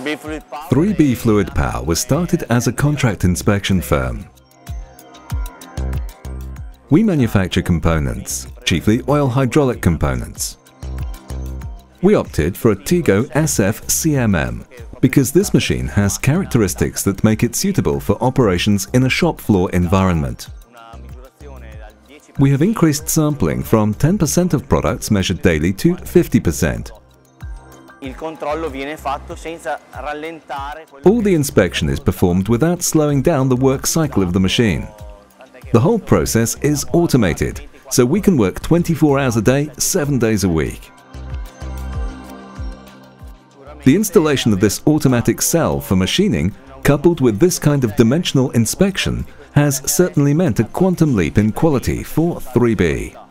3B Fluid Power was started as a contract inspection firm. We manufacture components, chiefly oil hydraulic components. We opted for a Tigo SF-CMM because this machine has characteristics that make it suitable for operations in a shop floor environment. We have increased sampling from 10% of products measured daily to 50%. All the inspection is performed without slowing down the work cycle of the machine. The whole process is automated, so we can work 24 hours a day, 7 days a week. The installation of this automatic cell for machining, coupled with this kind of dimensional inspection, has certainly meant a quantum leap in quality for 3B.